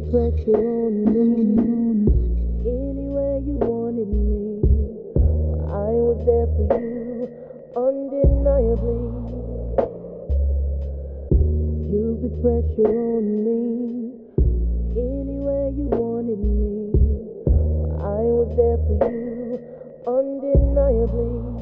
reflection on me. Anywhere you wanted me, I was there for you, undeniably. You put pressure on me. Anywhere you wanted me, I was there for you, undeniably.